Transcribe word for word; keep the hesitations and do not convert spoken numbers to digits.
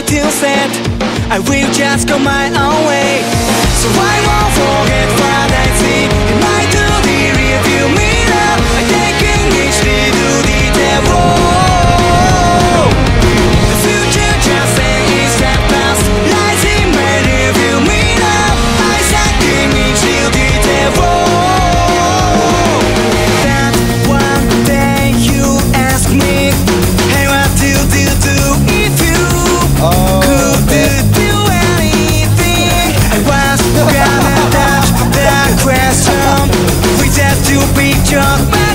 I feel sad, I will just go my own way. So I won't forget what I see. In my two D rearview mirror, I take English to the devil. Your picture.